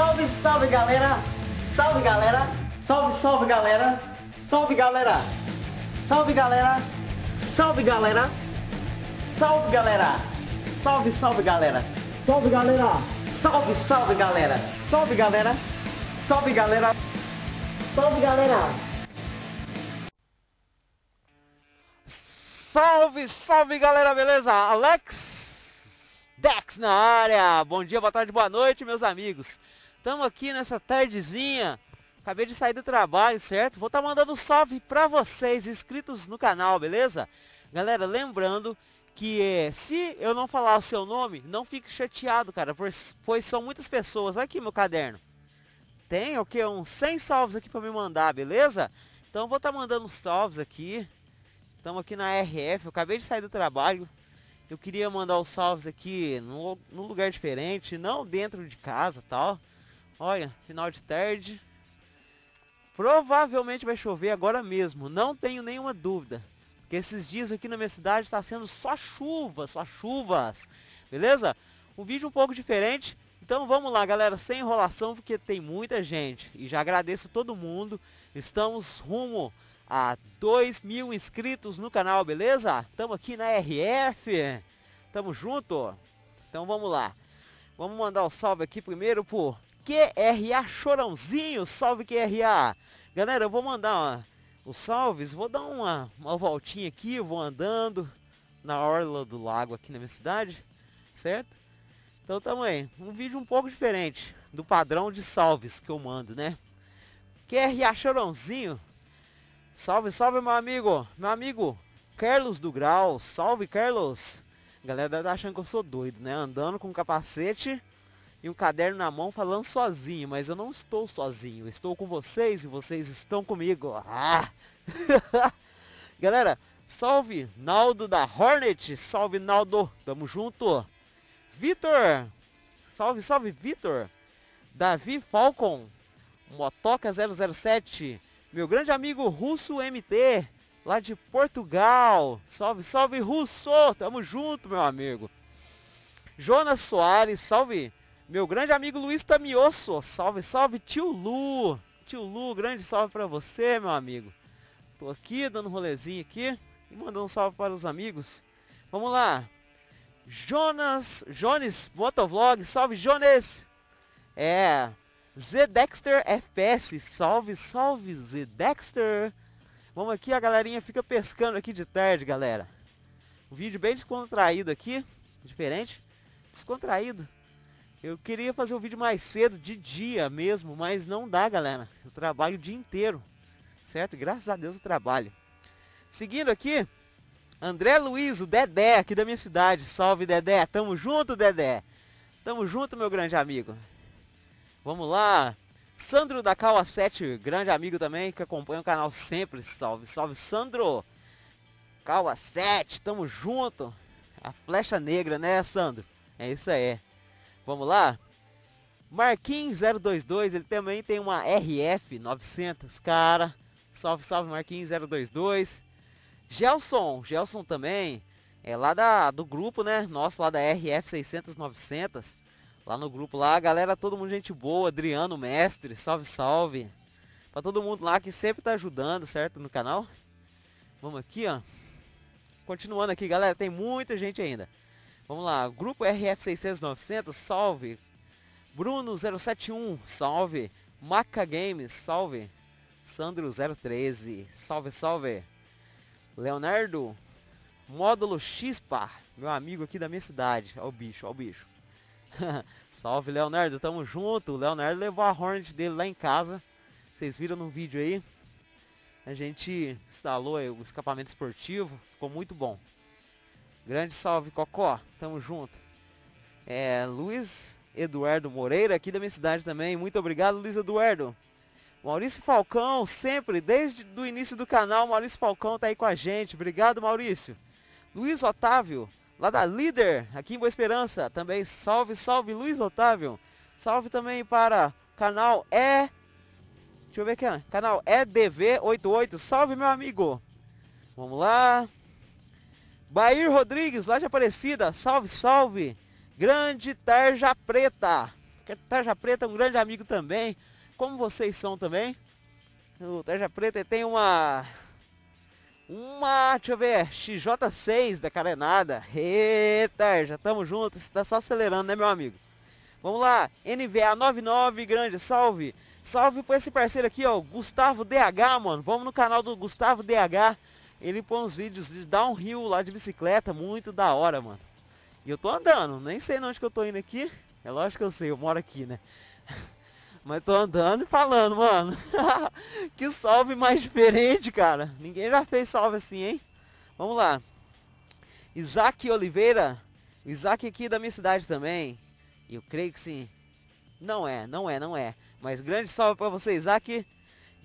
Salve, salve galera! Salve galera! Salve, salve galera! Salve galera! Salve galera! Salve galera! Salve galera! Salve, salve galera! Salve galera! Salve, salve galera! Salve galera! Salve galera! Salve galera! Salve, salve galera, beleza? Alex Dex na área! Bom dia, boa tarde, boa noite, meus amigos! Estamos aqui nessa tardezinha, acabei de sair do trabalho, certo? Vou estar mandando um salve para vocês, inscritos no canal, beleza? Galera, lembrando que se eu não falar o seu nome, não fique chateado, cara, pois são muitas pessoas. Olha aqui meu caderno. Tem o que? Uns 100 salves aqui para me mandar, beleza? Então vou estar mandando salves aqui. Estamos aqui na RF, eu acabei de sair do trabalho. Eu queria mandar os salves aqui num lugar diferente, não dentro de casa, tal. Olha, final de tarde. Provavelmente vai chover agora mesmo, não tenho nenhuma dúvida. Porque esses dias aqui na minha cidade está sendo só chuvas, beleza? Um vídeo um pouco diferente. Então vamos lá, galera, sem enrolação, porque tem muita gente. E já agradeço todo mundo. Estamos rumo a 2.000 inscritos no canal, beleza? Estamos aqui na RF. Tamo junto. Então vamos lá. Vamos mandar um salve aqui primeiro por... QRA Chorãozinho, salve QRA. Galera, eu vou mandar os salves, vou dar uma voltinha aqui, vou andando na orla do lago aqui na minha cidade, certo? Então também, um vídeo um pouco diferente do padrão de salves que eu mando, né? QRA Chorãozinho, salve, salve meu amigo. Meu amigo Carlos do Grau, salve Carlos. Galera tá achando que eu sou doido, né? Andando com capacete e um caderno na mão falando sozinho, mas eu não estou sozinho, estou com vocês e vocês estão comigo. Ah! Galera, salve Naldo da Hornet, salve Naldo, tamo junto. Vitor, salve, salve Vitor. Davi Falcon, Motoca 007, meu grande amigo Russo MT, lá de Portugal. Salve, salve Russo, tamo junto meu amigo. Jonas Soares, salve. Meu grande amigo Luiz Tamiosso, salve, salve tio Lu. Tio Lu, grande salve pra você, meu amigo. Tô aqui, dando um rolezinho aqui e mandando um salve para os amigos. Vamos lá. Jones Motovlog, salve Jones. Z Dexter FPS, salve, salve Z Dexter. Vamos aqui, a galerinha fica pescando aqui de tarde, galera. Um vídeo bem descontraído aqui, diferente, descontraído. Eu queria fazer o vídeo mais cedo, de dia mesmo, mas não dá, galera. Eu trabalho o dia inteiro, certo? Graças a Deus eu trabalho. Seguindo aqui, André Luiz, o Dedé, aqui da minha cidade. Salve, Dedé. Tamo junto, Dedé. Tamo junto, meu grande amigo. Vamos lá. Sandro da Kawa 7, grande amigo também, que acompanha o canal sempre. Salve, salve, Sandro. Kawa 7, tamo junto. A flecha negra, né, Sandro? É isso aí. Vamos lá, Marquinhos 022, ele também tem uma RF 900, cara, salve, salve Marquinhos 022, Gelson também, é lá do grupo, né, nosso lá da RF 600, 900, lá no grupo lá, galera, todo mundo gente boa, Adriano Mestre, salve, salve, pra todo mundo lá que sempre tá ajudando, certo, no canal. Vamos aqui, ó, continuando aqui, galera, tem muita gente ainda. Vamos lá, grupo RF 600, 900, salve. Bruno071, salve. Maca Games, salve. Sandro013, salve, salve. Leonardo módulo Xpa, meu amigo aqui da minha cidade. Ó o bicho, ó o bicho. Salve Leonardo, tamo junto. O Leonardo levou a Hornet dele lá em casa. Vocês viram no vídeo aí. A gente instalou aí o escapamento esportivo, ficou muito bom. Grande salve, Cocó. Tamo junto. Luiz Eduardo Moreira, aqui da minha cidade também. Muito obrigado, Luiz Eduardo. Maurício Falcão, sempre, desde o início do canal, Maurício Falcão tá aí com a gente. Obrigado, Maurício. Luiz Otávio, lá da Líder, aqui em Boa Esperança. Também salve, salve, Luiz Otávio. Salve também para canal Deixa eu ver aqui, canal EDV88. Salve, meu amigo. Vamos lá. Bair Rodrigues, lá de Aparecida, salve, salve, grande Tarja Preta, Tarja Preta é um grande amigo também, como vocês são também. O Tarja Preta tem uma, deixa eu ver, XJ6 da carenada. Eita, já tamo junto, você tá só acelerando, né, meu amigo? Vamos lá, NVA99, grande, salve. Salve pra esse parceiro aqui, ó, Gustavo DH, mano. Vamos no canal do Gustavo DH. Ele põe uns vídeos de downhill lá de bicicleta, muito da hora, mano. E eu tô andando, nem sei onde que eu tô indo aqui. É lógico que eu sei, eu moro aqui, né? Mas tô andando e falando, mano. Que salve mais diferente, cara. Ninguém já fez salve assim, hein? Vamos lá. Isaac Oliveira. Isaac aqui da minha cidade também. Eu creio que sim. Não é. Mas grande salve pra você, Isaac.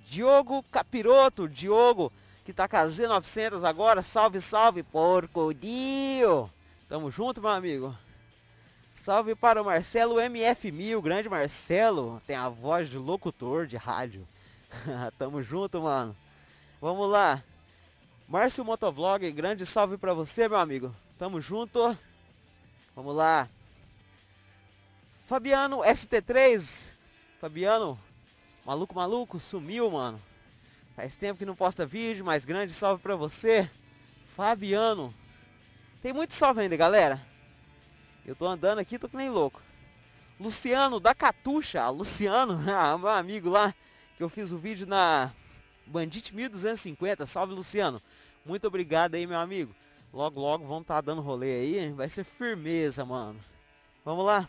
Diogo Capiroto. Diogo, que tá com a Z900 agora. Salve, salve, porco Dio. Tamo junto, meu amigo. Salve para o Marcelo MF1000, grande Marcelo, tem a voz de locutor de rádio. Tamo junto, mano. Vamos lá. Márcio Motovlog, grande salve para você, meu amigo. Tamo junto. Vamos lá. Fabiano ST3. Fabiano, maluco, sumiu, mano. Faz tempo que não posta vídeo, mas grande salve para você, Fabiano. Tem muito salve ainda, galera. Eu tô andando aqui, tô que nem louco. Luciano da Catuxa. Luciano, meu amigo lá, que eu fiz o vídeo na Bandit 1250. Salve, Luciano. Muito obrigado aí, meu amigo. Logo, logo vamos tá dando rolê aí. Vai ser firmeza, mano. Vamos lá.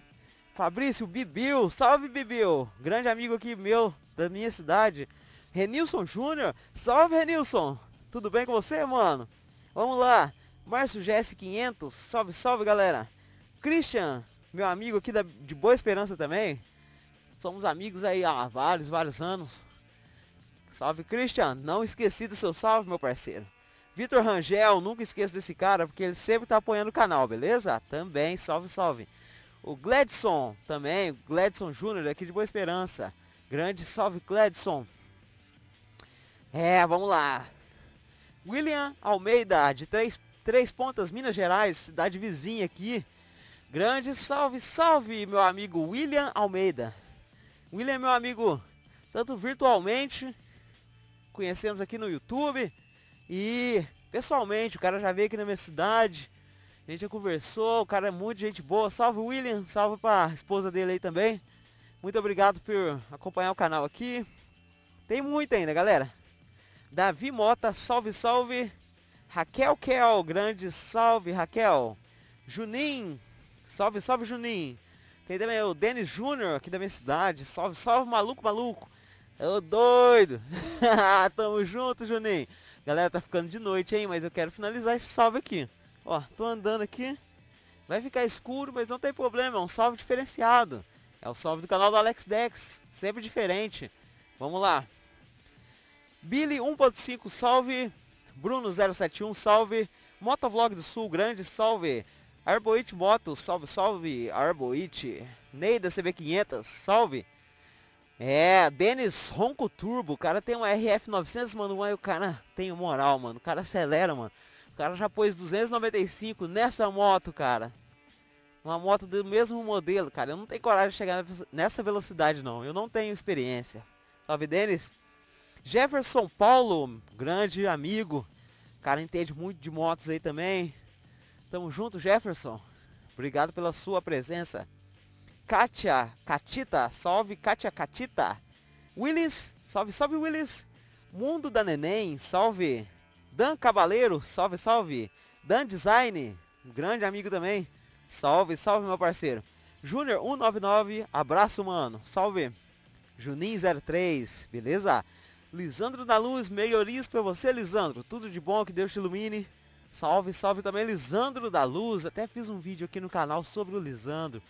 Fabrício Bibiu. Salve, Bibiu. Grande amigo aqui meu, da minha cidade. Renilson Júnior. Salve, Renilson. Tudo bem com você, mano? Vamos lá. Márcio GS500. Salve, salve, galera. Christian, meu amigo aqui de Boa Esperança também. Somos amigos aí há vários anos. Salve, Christian. Não esqueci do seu salve, meu parceiro. Vitor Rangel, nunca esqueço desse cara, porque ele sempre tá apoiando o canal, beleza? Também, salve, salve. O Gledson também, Gledson Júnior aqui de Boa Esperança. Grande salve, Gledson. É, vamos lá. William Almeida, de Três Pontas, Minas Gerais, cidade vizinha aqui. Grande salve, salve, meu amigo William Almeida. William, meu amigo, tanto virtualmente, conhecemos aqui no YouTube, e pessoalmente, o cara já veio aqui na minha cidade, a gente já conversou, o cara é muito gente boa. Salve, William, salve pra esposa dele aí também. Muito obrigado por acompanhar o canal aqui. Tem muito ainda, galera. Davi Mota, salve, salve. Raquel Kel, grande salve, Raquel. Juninho. Salve, salve, Juninho. Tem também o Denis Júnior aqui da minha cidade. Salve, salve, maluco. Ô, doido. Tamo junto, Juninho. Galera, tá ficando de noite, hein? Mas eu quero finalizar esse salve aqui. Ó, tô andando aqui. Vai ficar escuro, mas não tem problema. É um salve diferenciado. É o salve do canal do Alex Dex. Sempre diferente. Vamos lá. Billy 1.5, salve. Bruno071, salve. Motovlog do Sul, grande, salve. Arboit Moto, salve, salve, Arboit. Ney da CB500, salve. É, Denis Ronco Turbo, o cara tem uma RF900, mano, aí o cara tem moral, mano, o cara acelera, mano. O cara já pôs 295 nessa moto, cara. Uma moto do mesmo modelo, cara, eu não tenho coragem de chegar nessa velocidade, não, eu não tenho experiência. Salve, Denis. Jefferson Paulo, grande amigo, o cara entende muito de motos aí também. Tamo junto, Jefferson. Obrigado pela sua presença. Katia Catita. Salve, Katia Catita. Willis. Salve, salve, Willis. Mundo da Neném. Salve. Dan Cavaleiro. Salve, salve. Dan Design. Um grande amigo também. Salve, salve, meu parceiro. Júnior 199. Abraço, mano. Salve. Juninho 03. Beleza? Lisandro da Luz. Melhorias pra você, Lisandro. Tudo de bom. Que Deus te ilumine. Salve, salve também, Lisandro da Luz. Até fiz um vídeo aqui no canal sobre o Lisandro.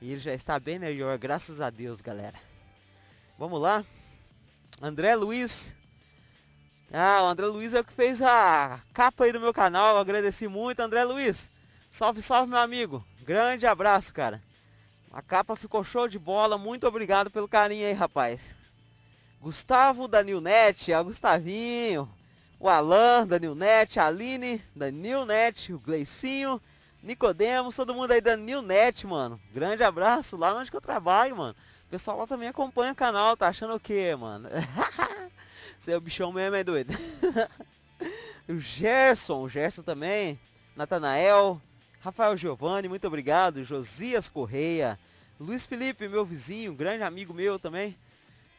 E ele já está bem melhor, graças a Deus, galera. Vamos lá. André Luiz. Ah, o André Luiz é o que fez a capa aí do meu canal. Eu agradeci muito, André Luiz. Salve, salve, meu amigo. Grande abraço, cara. A capa ficou show de bola. Muito obrigado pelo carinho aí, rapaz. Gustavo da Nilnet. É o Gustavinho. O Alan, da Nilnet, a Aline, da Nilnet, o Gleicinho, Nicodemos, todo mundo aí da Newnet, mano. Grande abraço lá onde que eu trabalho, mano. O pessoal lá também acompanha o canal, tá achando o quê, mano? Você é o bichão mesmo, é doido. o Gerson também. Natanael, Rafael Giovanni, muito obrigado. Josias Correia, Luiz Felipe, meu vizinho, grande amigo meu também.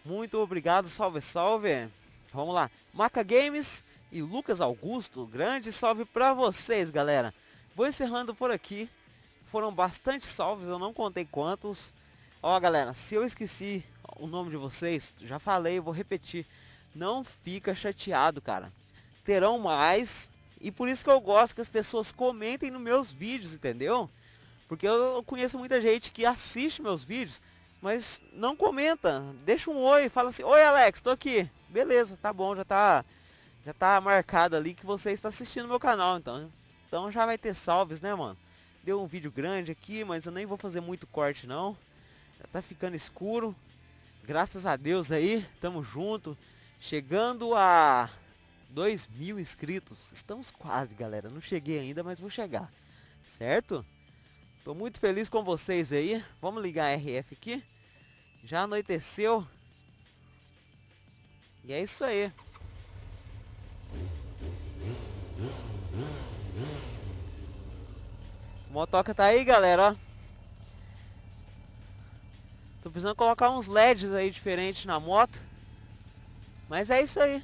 Muito obrigado, salve, salve. Vamos lá, Maca Games e Lucas Augusto, grande salve pra vocês, galera. Vou encerrando por aqui. Foram bastante salves, eu não contei quantos. Ó, galera, se eu esqueci o nome de vocês, já falei, vou repetir. Não fica chateado, cara. Terão mais. E por isso que eu gosto que as pessoas comentem nos meus vídeos, entendeu? Porque eu conheço muita gente que assiste meus vídeos, mas não comenta, deixa um oi, fala assim, oi Alex, tô aqui, beleza, tá bom, já tá marcado ali que você está assistindo meu canal, então já vai ter salves, né, mano? Deu um vídeo grande aqui, mas eu nem vou fazer muito corte não, já tá ficando escuro, graças a Deus aí, tamo junto, chegando a 2.000 inscritos, estamos quase, galera, não cheguei ainda, mas vou chegar, certo? Tô muito feliz com vocês aí, vamos ligar a RF aqui. Já anoiteceu. E é isso aí. O motoca tá aí, galera, ó. Tô precisando colocar uns LEDs aí diferentes na moto. Mas é isso aí.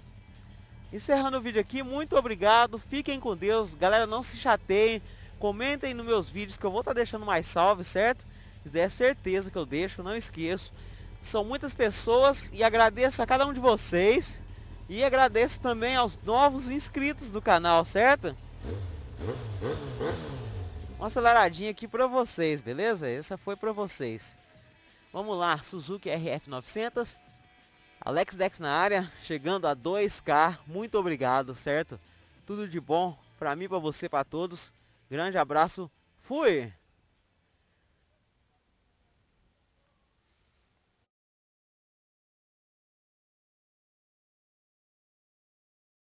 Encerrando o vídeo aqui, muito obrigado. Fiquem com Deus, galera, não se chateiem. Comentem nos meus vídeos que eu vou estar deixando mais salve, certo? Se der certeza que eu deixo, não esqueço. São muitas pessoas e agradeço a cada um de vocês. E agradeço também aos novos inscritos do canal, certo? Uma aceleradinha aqui pra vocês, beleza? Essa foi pra vocês. Vamos lá, Suzuki RF900. Alex Dex na área, chegando a 2K. Muito obrigado, certo? Tudo de bom pra mim, pra você, pra todos. Grande abraço, fui!